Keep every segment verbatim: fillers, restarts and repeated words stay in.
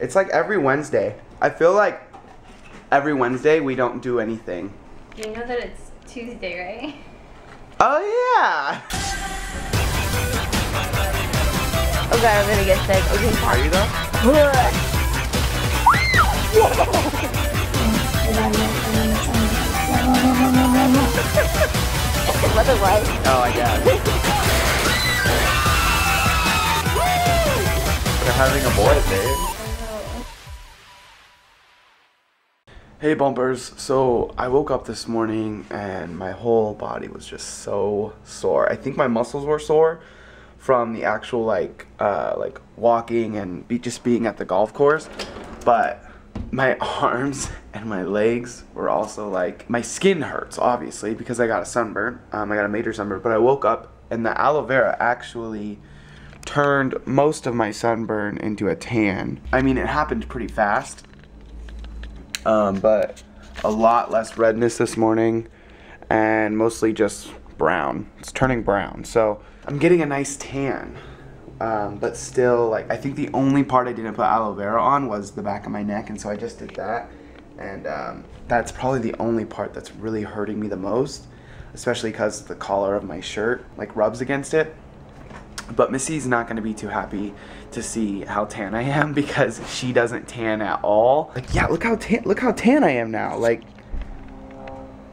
It's like every Wednesday. I feel like every Wednesday we don't do anything. You know that it's Tuesday, right? Oh yeah! Oh god, I'm gonna get sick. Okay, are you though? What the what? Oh my god. They're having a boy, babe. Hey bumpers, so I woke up this morning and my whole body was just so sore. I think my muscles were sore from the actual like uh, like walking and be just being at the golf course, but my arms and my legs were also like, my skin hurts obviously because I got a sunburn. Um, I got a major sunburn, but I woke up and the aloe vera actually turned most of my sunburn into a tan. I mean, it happened pretty fast, um, but a lot less redness this morning and mostly just brown. It's turning brown, so I'm getting a nice tan, um, but still, like, I think the only part I didn't put aloe vera on was the back of my neck, and so I just did that, and um, that's probably the only part that's really hurting me the most, especially because the collar of my shirt, like, rubs against it. But Missy's not going to be too happy to see how tan I am because she doesn't tan at all. Like, yeah, look how tan, look how tan I am now. Like,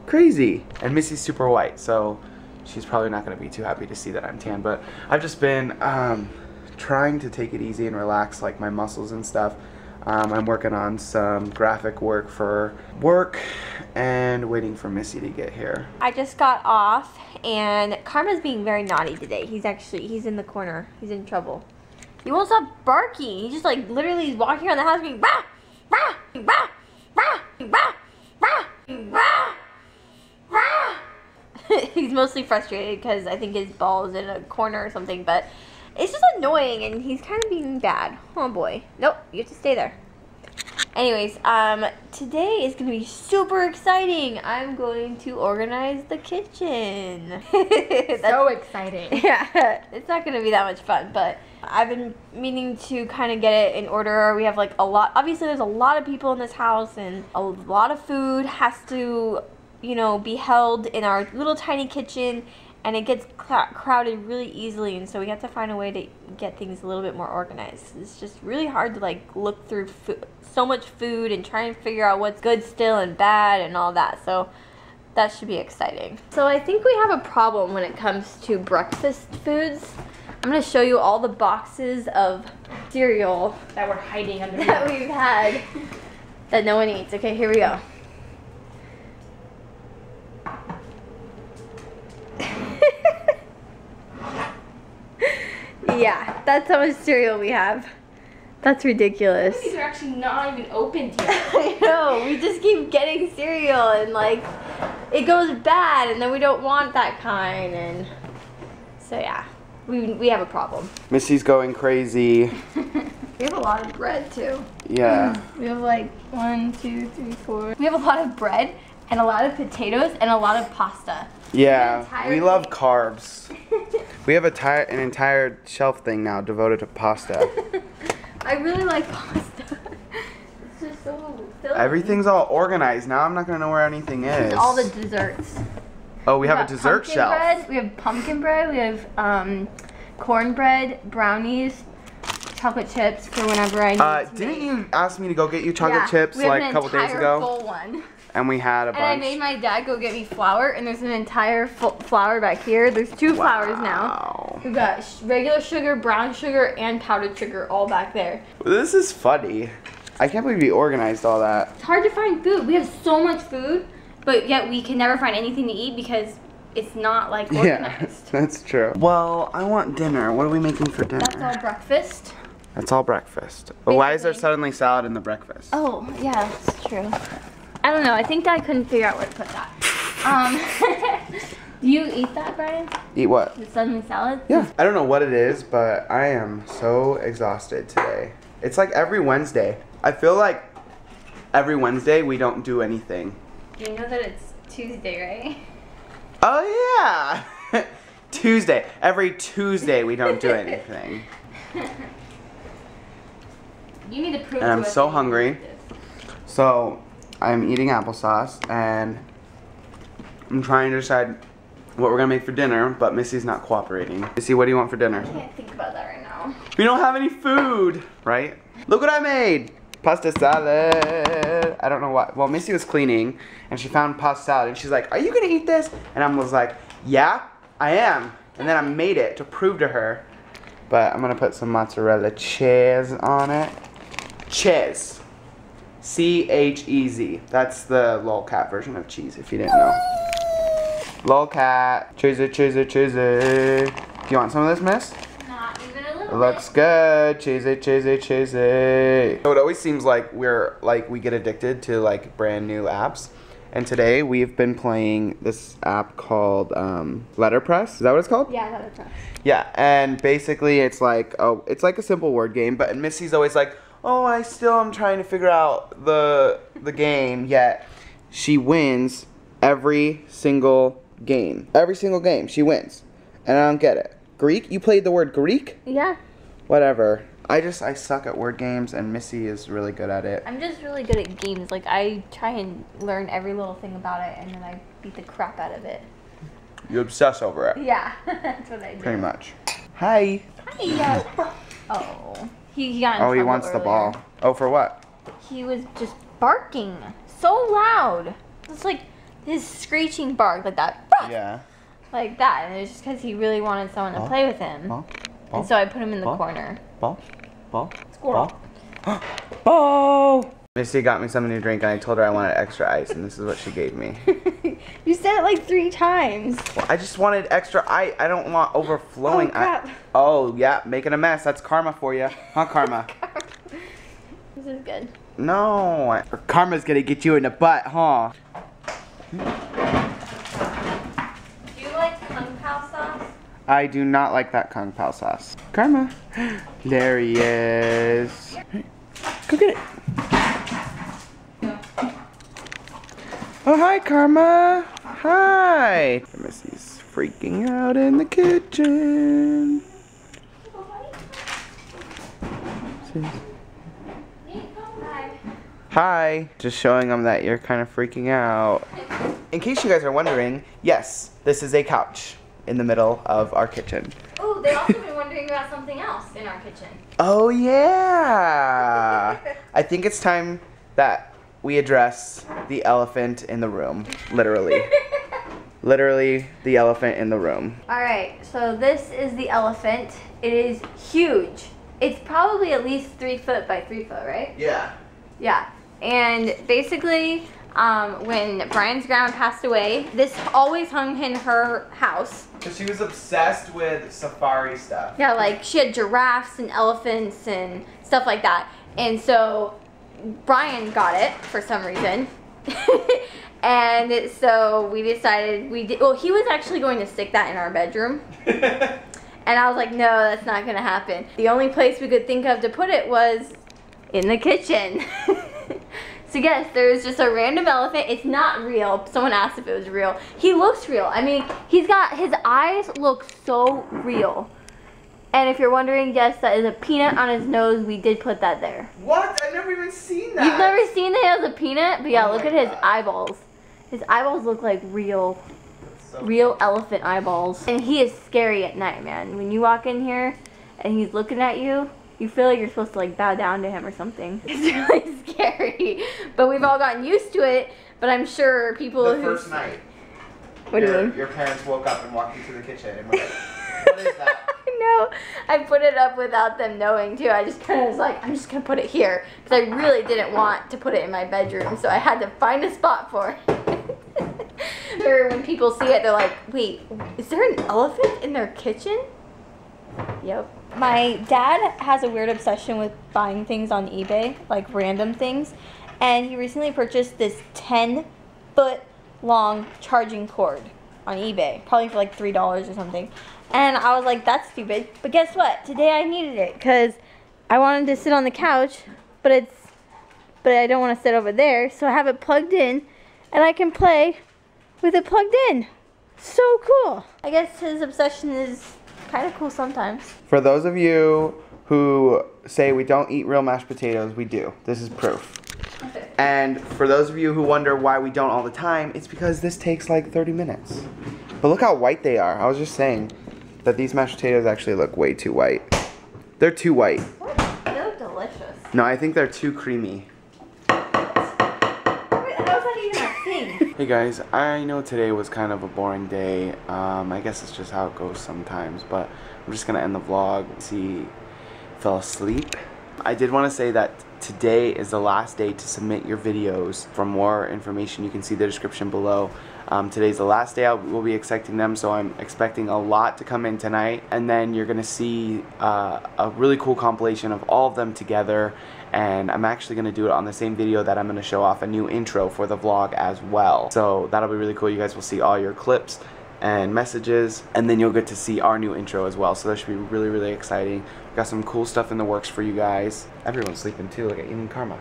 crazy. And Missy's super white, so she's probably not going to be too happy to see that I'm tan. But I've just been um, trying to take it easy and relax, like, my muscles and stuff. Um, I'm working on some graphic work for work and waiting for Missy to get here. I just got off and Karma's being very naughty today. He's actually, he's in the corner. He's in trouble. He won't stop barking. He just like literally is walking around the house being bah, bah, bah, bah, bah, bah, bah, bah. He's mostly frustrated because I think his ball is in a corner or something, but it's just annoying, and he's kind of being bad. Oh boy. Nope, you have to stay there. Anyways, um, today is going to be super exciting. I'm going to organize the kitchen. So exciting. Yeah, it's not going to be that much fun, but I've been meaning to kind of get it in order. We have like a lot, obviously there's a lot of people in this house, and a lot of food has to, you know, be held in our little tiny kitchen. And it gets crowded really easily, and so we have to find a way to get things a little bit more organized. It's just really hard to like look through food, so much food, and try and figure out what's good still and bad and all that. So that should be exciting. So I think we have a problem when it comes to breakfast foods. I'm going to show you all the boxes of cereal that we're hiding under that we've had that no one eats. Okay, here we go. Yeah, that's how much cereal we have. That's ridiculous. These are actually not even opened yet. I know, we just keep getting cereal and like, it goes bad and then we don't want that kind, and so yeah, we, we have a problem. Missy's going crazy. We have a lot of bread too. Yeah. We have like one, two, three, four. We have a lot of bread and a lot of potatoes and a lot of pasta. Yeah, we love carbs. We have a an entire shelf thing now devoted to pasta. I really like pasta. It's just so filling. Everything's all organized now. I'm not gonna know where anything is. All the desserts. Oh, we, we have a dessert shelf. Bread. We have pumpkin bread. We have um, cornbread, brownies, chocolate chips for whenever I need uh, to Didn't make. You ask me to go get you chocolate yeah, chips like a couple days ago? Full one. And we had a bunch. And I made my dad go get me flour, and there's an entire flour back here. There's two wow. flours now. We've got regular sugar, brown sugar, and powdered sugar all back there. This is funny. I can't believe we organized all that. It's hard to find food. We have so much food, but yet we can never find anything to eat because it's not like organized. Yeah, that's true. Well, I want dinner. What are we making for dinner? That's all breakfast. That's all breakfast. But why is there suddenly salad in the breakfast? Oh, yeah, that's true. I don't know, I think I couldn't figure out where to put that. Um, do you eat that, Brian? Eat what? The suddenly salad? Yeah. I don't know what it is, but I am so exhausted today. It's like every Wednesday. I feel like every Wednesday we don't do anything. You know that it's Tuesday, right? Oh yeah! Tuesday. Every Tuesday we don't do anything. You need to prove. And I'm so hungry. So I'm eating applesauce and I'm trying to decide what we're gonna make for dinner, but Missy's not cooperating. Missy, what do you want for dinner? I can't think about that right now. We don't have any food, right? Look what I made! Pasta salad. I don't know why. Well, Missy was cleaning and she found pasta salad and she's like, "Are you gonna eat this?" And I was like, "Yeah, I am." And then I made it to prove to her. But I'm gonna put some mozzarella cheese on it. Cheese. C H E Z. That's the lolcat version of cheese, if you didn't know. Lolcat. Cheesy, cheesy, cheesy. Do you want some of this, miss? Not even a little bit. Looks good. Cheesy, cheesy, cheesy. So it always seems like we're, like, we get addicted to, like, brand new apps. And today we've been playing this app called um, Letterpress. Is that what it's called? Yeah, Letterpress. Yeah, and basically it's like, oh, it's like a simple word game. But Missy's always like, oh, I still am trying to figure out the the game. Yet she wins every single game. Every single game she wins, and I don't get it. Greek? You played the word Greek? Yeah. Whatever. I just, I suck at word games, and Missy is really good at it. I'm just really good at games. Like, I try and learn every little thing about it, and then I beat the crap out of it. You obsess over it. Yeah, that's what I do. Pretty much. Hi. Hi. Oh. He, he got in trouble. Oh, he wants earlier. The ball. Oh, for what? He was just barking so loud. It's like his screeching bark, like that. Yeah. Like that, and it was just because he really wanted someone to oh. play with him. Oh. Ball. And so I put him in the ball. corner. Ball, ball, Squirrel. ball, ball. Missy got me something to drink, and I told her I wanted extra ice, and this is what she gave me. You said it like three times. Well, I just wanted extra ice. I don't want overflowing. Oh, crap. Oh yeah, making a mess. That's karma for you, huh, Karma? This is good. No, karma's gonna get you in the butt, huh? I do not like that Kung Pao sauce. Karma. There he is. Go get it. Oh, hi, Karma. Hi. Missy's freaking out in the kitchen. Hi. Just showing them that you're kind of freaking out. In case you guys are wondering, yes, this is a couch in the middle of our kitchen. Oh, they've also been wondering about something else in our kitchen. Oh, yeah. I think it's time that we address the elephant in the room, literally. Literally the elephant in the room. All right, so this is the elephant. It is huge. It's probably at least three foot by three foot, right? Yeah. Yeah, and basically, Um, when Brian's grandma passed away, this always hung in her house. So she was obsessed with safari stuff. Yeah, like she had giraffes and elephants and stuff like that. And so Brian got it for some reason. And so we decided we did, well, he was actually going to stick that in our bedroom. And I was like, no, that's not gonna happen. The only place we could think of to put it was in the kitchen. So yes, there's just a random elephant. It's not real. Someone asked if it was real. He looks real. I mean, he's got, his eyes look so real. And if you're wondering, yes, that is a peanut on his nose. We did put that there. What? I've never even seen that. You've never seen that as a peanut? But yeah, oh look at God. his eyeballs. His eyeballs look like real, so real cool. elephant eyeballs. And he is scary at night, man. When you walk in here and he's looking at you, you feel like you're supposed to like bow down to him or something. It's really scary, but we've all gotten used to it. But I'm sure people the who- The first night, what your, do you mean? Your parents woke up and walked into the kitchen and were like, what is that? No, I put it up without them knowing too. I just kind of was like, I'm just gonna put it here. Because I really didn't want to put it in my bedroom, so I had to find a spot for it. Or when people see it, they're like, wait, is there an elephant in their kitchen? Yep. My dad has a weird obsession with buying things on eBay, like random things, and he recently purchased this ten foot long charging cord on eBay, probably for like three dollars or something. And I was like, that's stupid, but guess what? Today I needed it because I wanted to sit on the couch, but it's, but I don't want to sit over there, so I have it plugged in and I can play with it plugged in. So cool. I guess his obsession is kind of cool sometimes. For those of you who say we don't eat real mashed potatoes, we do. This is proof. And for those of you who wonder why we don't all the time, it's because this takes like thirty minutes. But look how white they are. I was just saying that these mashed potatoes actually look way too white. They're too white. What? They look delicious. No, I think they're too creamy. Hey guys, I know today was kind of a boring day. Um, I guess it's just how it goes sometimes, but I'm just gonna end the vlog. See, fell asleep. I did want to say that today is the last day to submit your videos. For more information, you can see the description below. Um, today's the last day I will be accepting them, so I'm expecting a lot to come in tonight. And then you're gonna see uh, a really cool compilation of all of them together. And I'm actually gonna do it on the same video that I'm gonna show off a new intro for the vlog as well. So that'll be really cool. You guys will see all your clips and messages, and then you'll get to see our new intro as well. So that should be really, really exciting. We've got some cool stuff in the works for you guys. Everyone's sleeping too, look at even Karma.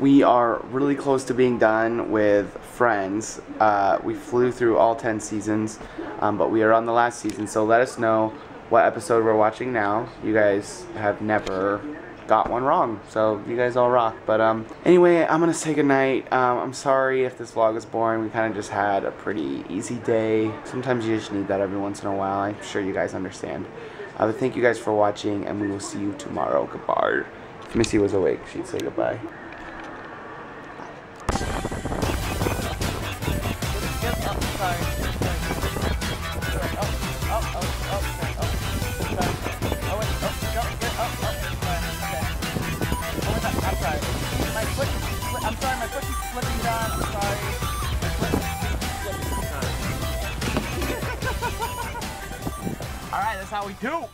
We are really close to being done with Friends. Uh, we flew through all ten seasons, um, but we are on the last season, so let us know what episode we're watching now. You guys have never got one wrong, so you guys all rock. But um, anyway, I'm gonna say goodnight. Um, I'm sorry if this vlog is boring. We kind of just had a pretty easy day. Sometimes you just need that every once in a while. I'm sure you guys understand. Uh, but thank you guys for watching, and we will see you tomorrow. Goodbye. If Missy was awake, she'd say goodbye. How we do.